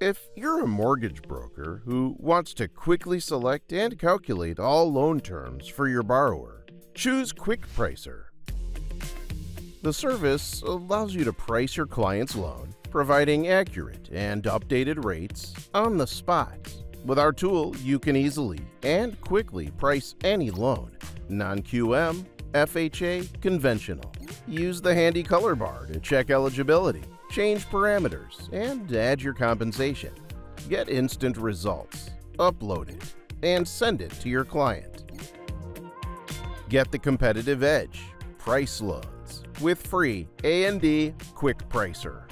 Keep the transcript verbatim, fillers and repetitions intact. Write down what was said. If you're a mortgage broker who wants to quickly select and calculate all loan terms for your borrower, choose Quick Pricer. The service allows you to price your client's loan, providing accurate and updated rates on the spot. With our tool, you can easily and quickly price any loan, non Q M, F H A, conventional. Use the handy color bar to check eligibility, change parameters, and add your compensation. Get instant results, upload it, and send it to your client. Get the competitive edge, price loans with free A and D Quick Pricer.